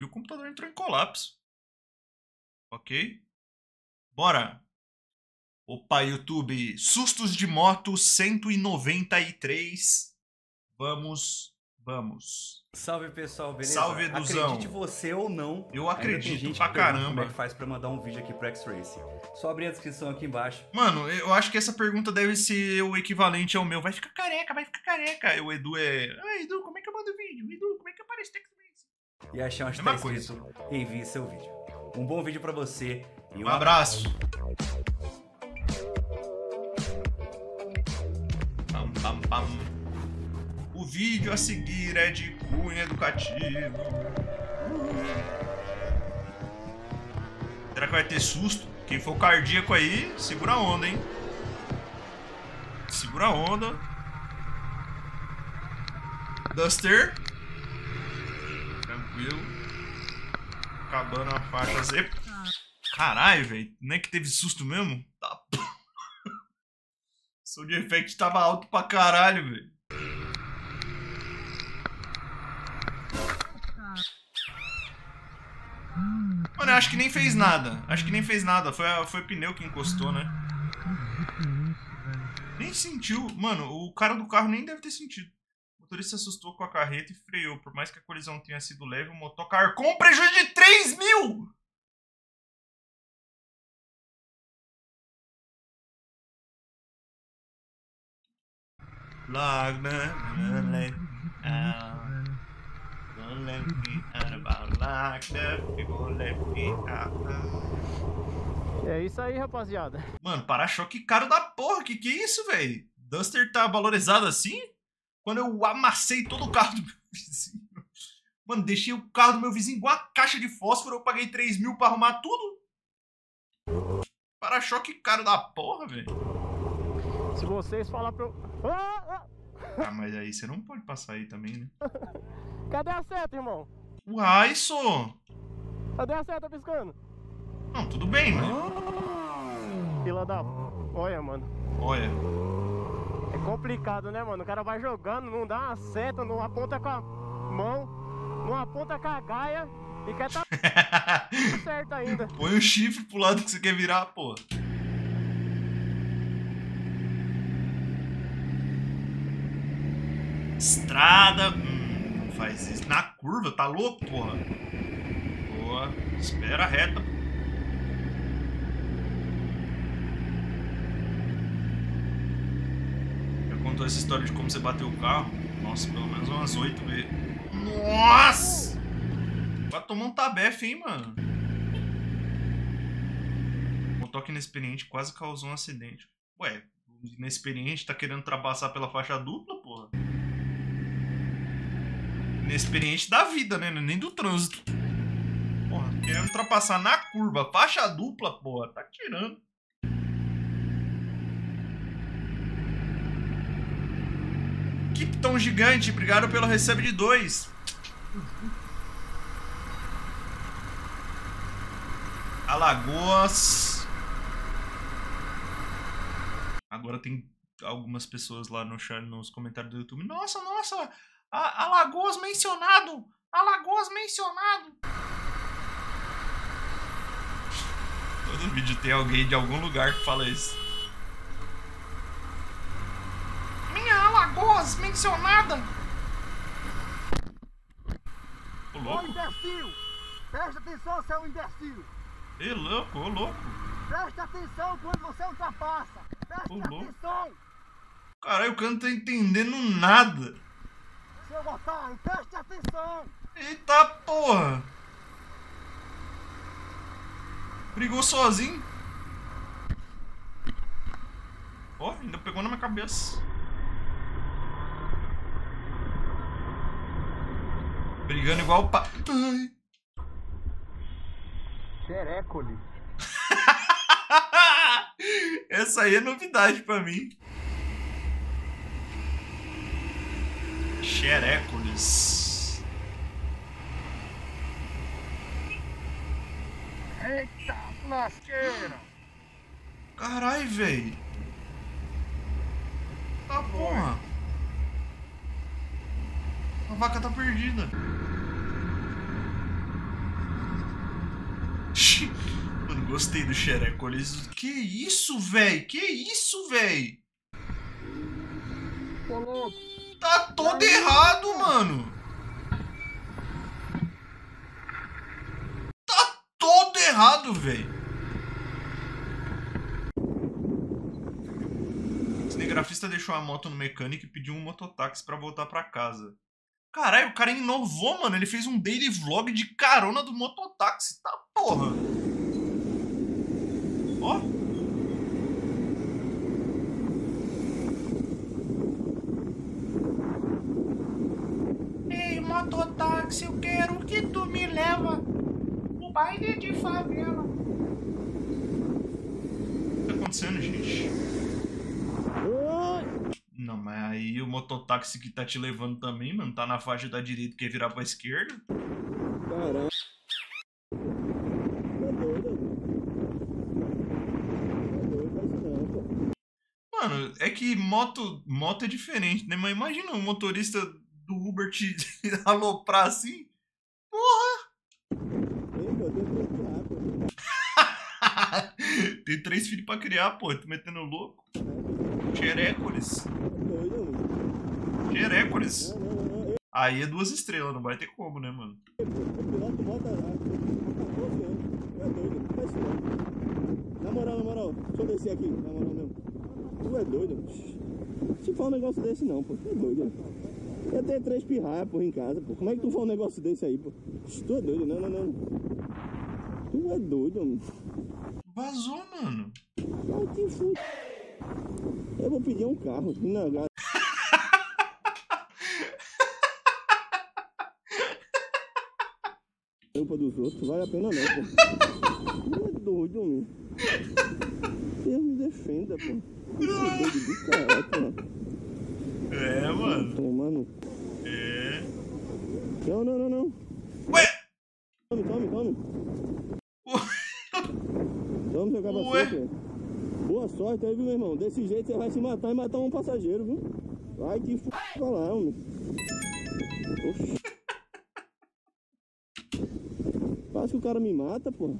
E o computador entrou em colapso. Ok? Bora! Opa, YouTube! Sustos de moto 193. Vamos. Salve, pessoal, beleza? Salve, Eduzão. Acredite você ou não, eu acredito gente pra caramba. Como é que faz pra mandar um vídeo aqui pro X-Race? Só abrir a descrição aqui embaixo. Mano, eu acho que essa pergunta deve ser o equivalente ao meu. Vai ficar careca, vai ficar careca. E o Edu é... Ah, Edu, como é que eu mando vídeo? Edu, como é que aparece X-Race? E achar onde tá escrito, envie seu vídeo. Um bom vídeo pra você e um abraço. Pam. O vídeo a seguir é de cunho educativo. Será que vai ter susto? Quem for cardíaco aí, segura a onda, hein? Segura a onda. Duster. Tranquilo. Acabando a faixa Z. Caralho, velho. Não é que teve susto mesmo? Tá. O sound effect tava alto pra caralho, velho. Mano, eu acho que nem fez nada. Foi o pneu que encostou, né? Nem sentiu. Mano, o cara do carro nem deve ter sentido. O motorista se assustou com a carreta e freou. Por mais que a colisão tenha sido leve, o motocar arcou um prejuízo de 3.000! Don't let me out about like that, people let me out. É isso aí, rapaziada. Mano, para-choque caro da porra, que é isso, velho? Duster tá valorizado assim? Quando eu amassei todo o carro do meu vizinho. Mano, deixei o carro do meu vizinho igual a caixa de fósforo, eu paguei 3.000 pra arrumar tudo? Para-choque caro da porra, velho. Se vocês falar pra eu... Ah, mas aí você não pode passar aí também, né? Cadê a seta, irmão? Uai, isso! Cadê a seta piscando? Não, tudo bem, né? Fila da... Olha, mano. Olha. É complicado, né, mano? O cara vai jogando, não dá uma seta, não aponta com a mão, não aponta com a gaia e quer tá certo ainda. Põe o chifre pro lado que você quer virar, pô. Estrada, não faz isso. Na curva, tá louco, porra? Boa, espera a reta. Já contou essa história de como você bateu o carro? Nossa, pelo menos umas 8 vezes. Nossa! Vai tomar um tabefe, hein, mano? O motoqueiro inexperiente quase causou um acidente. Ué, o inexperiente tá querendo ultrapassar pela faixa dupla, porra? Inexperiente da vida, né? Nem do trânsito. Porra, querendo ultrapassar na curva, faixa dupla, porra. Tá tirando. Kipton Gigante, obrigado pelo recebe de 2. Alagoas. Agora tem algumas pessoas lá no chat, nos comentários do YouTube. Nossa! Alagoas mencionado! Alagoas mencionado! Todo vídeo tem alguém de algum lugar que fala isso. Minha Alagoas mencionada! Ô louco! Ô imbecil! Presta atenção, seu imbecil! Ei, louco, ô louco! Presta atenção quando você ultrapassa! Presta atenção! Caralho, o cara não tá entendendo nada! Seu otário, preste atenção! Eita porra! Brigou sozinho? Ó, ainda pegou na minha cabeça. Brigando igual o pa... Xerécoli. Essa aí é novidade pra mim. Xerécolis. Eita lasqueira! Carai, véi! Tá porra! A vaca tá perdida! Gostei do xereco. Que isso, véi? Que isso, véi? Tô louco. Tá todo errado, mano. Tá todo errado, véi. O cinegrafista deixou a moto no mecânico e pediu um mototáxi pra voltar pra casa. Caralho, o cara inovou, mano. Ele fez um daily vlog de carona do mototáxi. Tá porra. Ó. Ei, mototáxi, eu quero que tu me leva no baile de favela. O que tá acontecendo, gente? Não, mas aí o mototáxi que tá te levando também, mano, tá na faixa da direita e quer virar pra esquerda. Caralho. Mano, é que moto é diferente, né? Mas imagina um motorista do Uber te aloprar assim. Porra! Tem 3 filhos pra criar, pô. Tô metendo louco. Xerécoles. Xerécoles. Aí é 2 estrelas, não vai ter como, né, mano? Na moral, deixa eu descer aqui. Na moral mesmo. Tu é doido? Se for um negócio desse não, pô, tu é doido. Eu tenho 3 pirraias, pô, em casa, pô. Como é que tu for um negócio desse aí, pô? Tu é doido, não, não, não. Tu é doido, mano. Vazou, mano. Ai, que foda. Eu vou pedir um carro. Não, cara. Culpa dos outros, vale a pena não, pô. Tu é doido, mano. Deus me defenda, pô. É, mano. Tomando. É. Não, não, não, não. Ué! Tome, tome, tome. Tome seu capacete. Boa sorte aí, viu, meu irmão? Desse jeito você vai se matar e matar um passageiro, viu? Vai que f*** pra lá, homem. Oxi. Quase que o cara me mata, pô.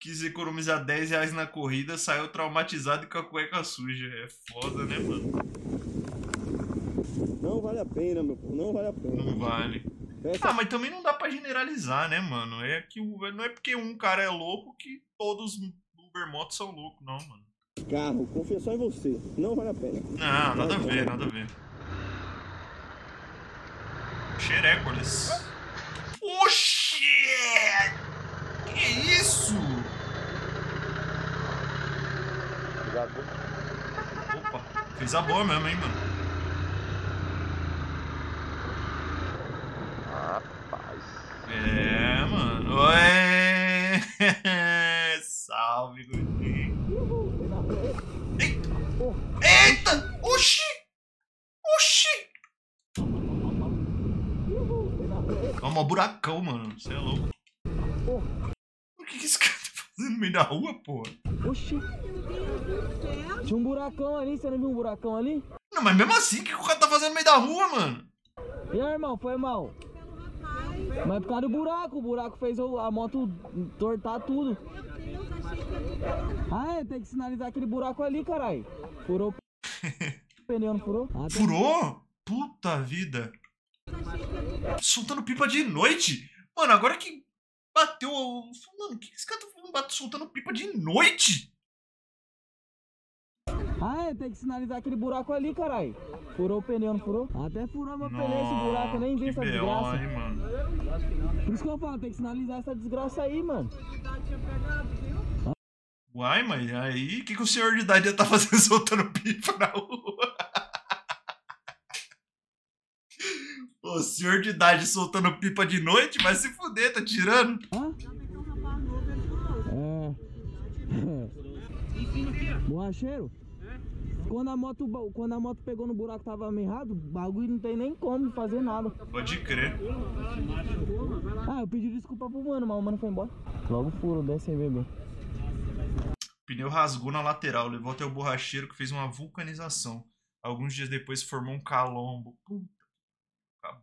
Quis economizar 10 reais na corrida, saiu traumatizado e com a cueca suja. É foda, né, mano? Não vale a pena, meu pô. Não vale a pena. Não vale. Ah, mas também não dá pra generalizar, né, mano? É que não é porque um cara é louco que todos os Ubermotos são loucos, não, mano. Carro, confia só em você. Não vale a pena. Não, nada a ver, nada a ver. Xerécoles. Oxi! Que isso? Opa, fez a boa mesmo, hein, mano? Rapaz. É, mano. Ué. Salve, gordinho. Eita! Eita! Oxi! Oxi! É um buracão, mano. Você é louco. O que esse cara tá fazendo no meio da rua, porra? Oxi. Tinha um buracão ali, você não viu um buracão ali? Não, mas mesmo assim, o que o cara tá fazendo no meio da rua, mano? E aí, irmão, foi mal? Mas por causa do buraco, o buraco fez a moto tortar tudo. Meu Deus, achei que eu... Ah, é, tem que sinalizar aquele buraco ali, caralho. Furou. O pneu não furou? Ah, furou? Puta vida. Soltando pipa de noite? Mano, agora que bateu... Mano, o que esse cara tá fazendo soltando pipa de noite? Ah, é, tem que sinalizar aquele buraco ali, caralho. Furou o pneu, não furou? Até furou meu pneu esse buraco, eu nem vi essa desgraça. Aí, mano. Por isso que eu falo, tem que sinalizar essa desgraça aí, mano. Uai, mas aí, o que o senhor de idade já tá fazendo soltando pipa na rua? Ô, senhor de idade soltando pipa de noite? Vai se fuder, tá tirando? Hã? É. Borracheiro? Quando a moto pegou no buraco tava mirrado, o bagulho não tem nem como fazer nada. Pode crer. Ah, eu pedi desculpa pro mano, mas o mano foi embora. Logo furo, desce aí, bebê. Pneu rasgou na lateral, levou até o borracheiro que fez uma vulcanização. Alguns dias depois formou um calombo. Puta. Acabou.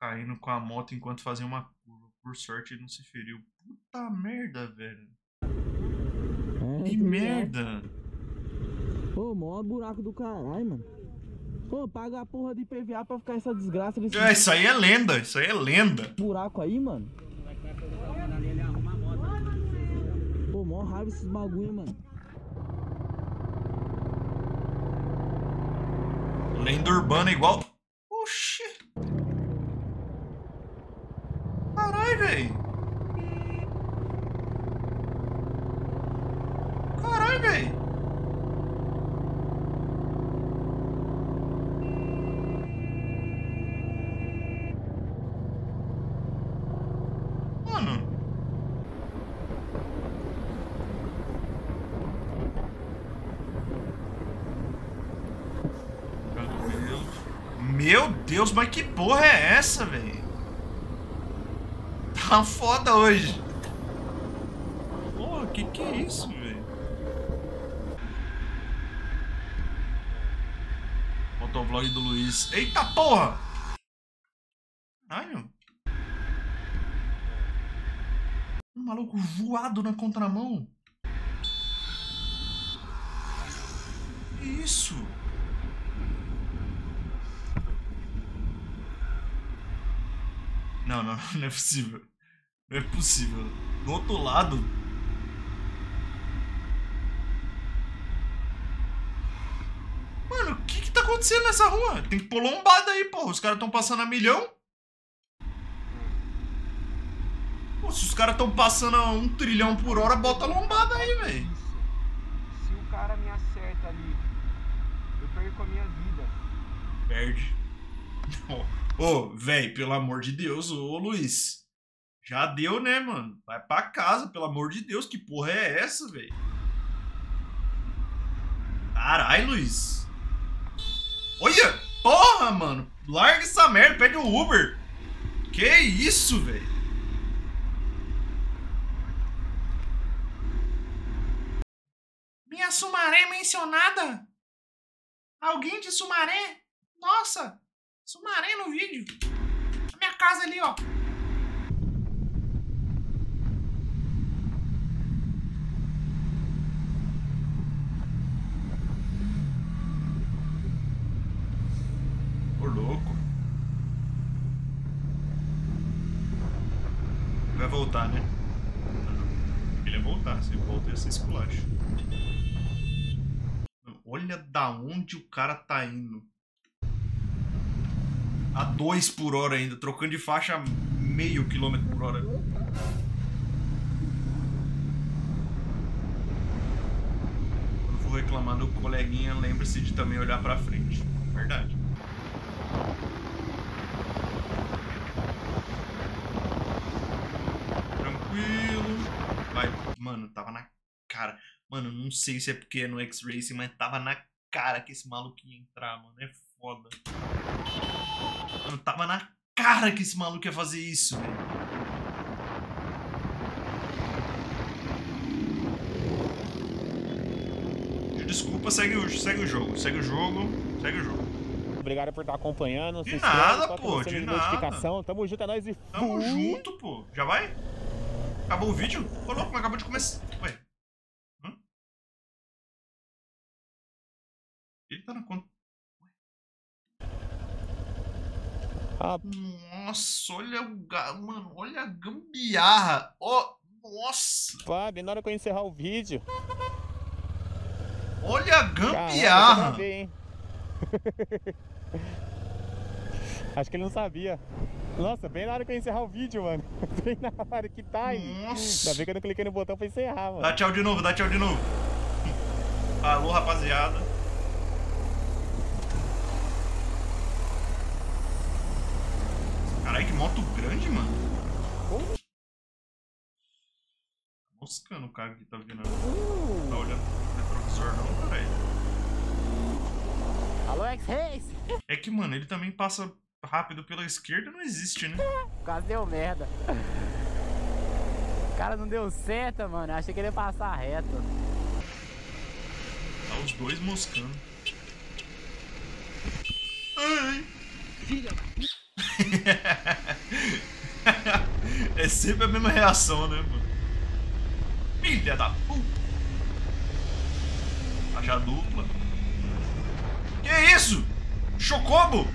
Caindo com a moto enquanto fazia uma curva. Por sorte ele não se feriu. Puta. Puta merda, velho. Que merda. Ô, mó buraco do caralho, mano. Pô, paga a porra de IPVA pra ficar essa desgraça desse... É, isso aí é lenda, isso aí é lenda. Buraco aí, mano. Pô, mó raiva esses bagulho, mano. Lenda urbana igual... Oxi. Caralho, velho. Caralho, velho. Meu Deus, mas que porra é essa, velho? Tá foda hoje. Porra, que é isso, velho? Motovlog do Luiz. Eita porra! Caralho. Um maluco voado na contramão. Que isso? Não, não, não é possível. Não é possível. Do outro lado. Mano, o que que tá acontecendo nessa rua? Tem que pôr lombada aí, porra. Os caras tão passando a milhão. Pô, se os caras tão passando a 1 trilhão por hora, bota a lombada aí, velho. Se o cara me acerta ali, eu perco a minha vida. Perde. Não. Ô, velho, pelo amor de Deus, ô Luiz. Já deu, né, mano? Vai pra casa, pelo amor de Deus. Que porra é essa, velho? Caralho, Luiz. Olha! Porra, mano! Larga essa merda, pede o Uber. Que isso, velho? Minha Sumaré mencionada? Alguém de Sumaré? Nossa! Sumaré no vídeo. A minha casa ali, ó. Ô, louco. Vai voltar, né? Não. Ele vai voltar. Se ele voltar, ia ser esculacho. Olha da onde o cara tá indo. A 2 por hora ainda, trocando de faixa a meio quilômetro por hora. Quando for reclamar do coleguinha, lembre-se de também olhar pra frente. Verdade. Tranquilo. Vai. Mano, tava na cara. Mano, não sei se é porque é no X-Racing, mas tava na cara que esse maluco ia entrar, mano. É foda. Mano, tava na cara que esse maluco ia fazer isso, velho. Desculpa, segue o jogo. Obrigado por estar acompanhando. De nada, pô, de nada. Tamo junto, é nóis e fui. Tamo junto, pô. Já vai? Acabou o vídeo? Ô, louco, mas acabou de começar. Ué. Hã? Ele tá na conta. Ah. Nossa, olha o galo, mano, olha a gambiarra. Ó, oh, nossa. Fábio, na hora que eu encerrar o vídeo. Olha a gambiarra. Caramba, ver, hein? Acho que ele não sabia. Nossa, bem na hora que eu encerrar o vídeo, mano. Bem na hora que tá, hein? Nossa. Ainda bem que eu não cliquei no botão pra encerrar, mano. Dá tchau de novo, dá tchau de novo. Alô, rapaziada. Caralho, que moto grande, mano. Tá moscando o cara que tá virando. Tá olhando pro retrovisor não, caralho. Alô, X-Race! É que, mano, ele também passa rápido pela esquerda, não existe, né? Quase deu merda. O cara não deu seta, mano. Eu achei que ele ia passar reto. Tá os dois moscando. Ai! Filha da... É sempre a mesma reação, né, mano? Filha da puta! Caixa dupla. Que isso? Chocobo?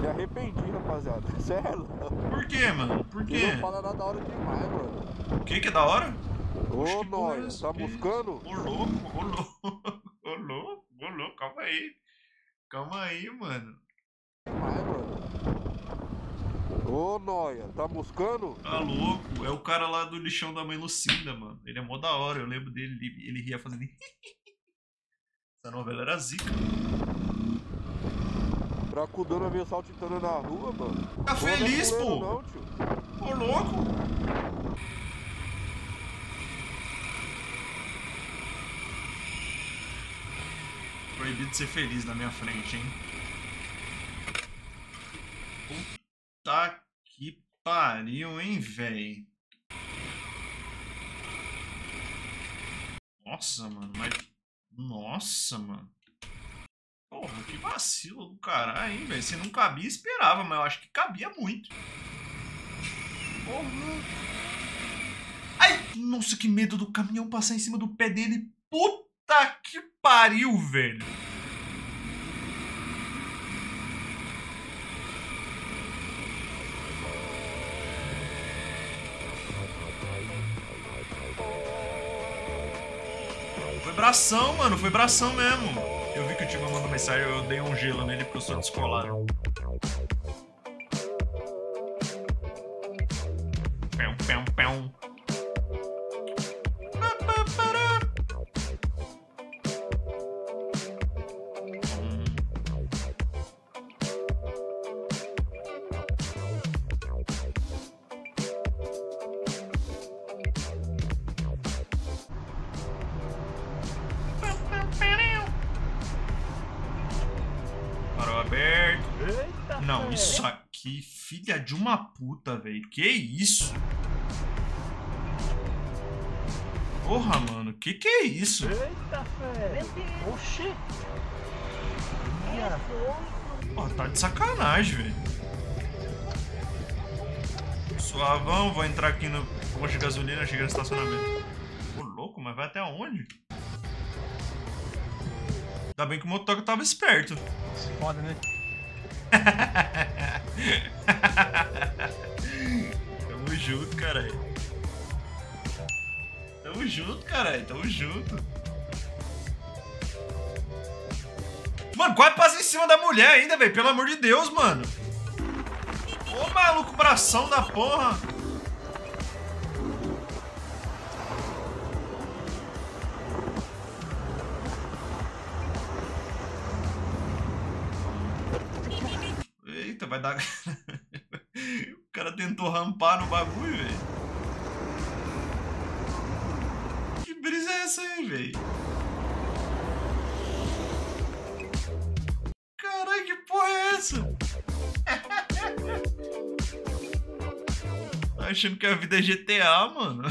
Me arrependi, rapaziada. Sério? Por que, mano? Por quê? Não fala nada da hora demais, mano. O que que é da hora? Ô, nós, tá buscando? Ô, louco, ô, louco. Ô, louco, ô, louco. Calma aí. Calma aí, mano. Ô, Noia, tá buscando? Tá louco, é o cara lá do lixão da mãe Lucinda, mano. Ele é mó da hora, eu lembro dele, ele ria fazendo. Essa novela era zica. Bracudona veio saltitando na rua, mano. Tá feliz, pô! Não, tio. Ô, louco! Proibido de ser feliz na minha frente, hein? Tá que pariu, hein, véi? Nossa, mano, mas... Nossa, mano. Porra, que vacilo do caralho, hein, velho? Se não cabia, esperava, mas eu acho que cabia muito. Porra. Ai, nossa, que medo do caminhão passar em cima do pé dele. Puta que pariu, velho. Foi bração, mano, foi bração mesmo. Eu vi que o Tico mandou mensagem, eu dei um gelo nele porque eu sou descolado. Pão, pão, pão. Não, isso aqui, filha de uma puta, velho. Que isso? Porra, mano, que é isso? Eita, velho. Oxi. Ó, tá de sacanagem, velho. Suavão, vou entrar aqui no posto de gasolina, cheguei no estacionamento. Ô, louco, mas vai até onde? Ainda bem que o motoca tava esperto. Foda, né? Tamo junto, caralho. Tamo junto, caralho. Tamo junto. Mano, quase passa em cima da mulher ainda, velho. Pelo amor de Deus, mano. Ô, maluco, bração da porra. Vai dar... O cara tentou rampar no bagulho, velho. Que brisa é essa aí, velho? Caralho, que porra é essa? Tá achando que a vida é GTA, mano?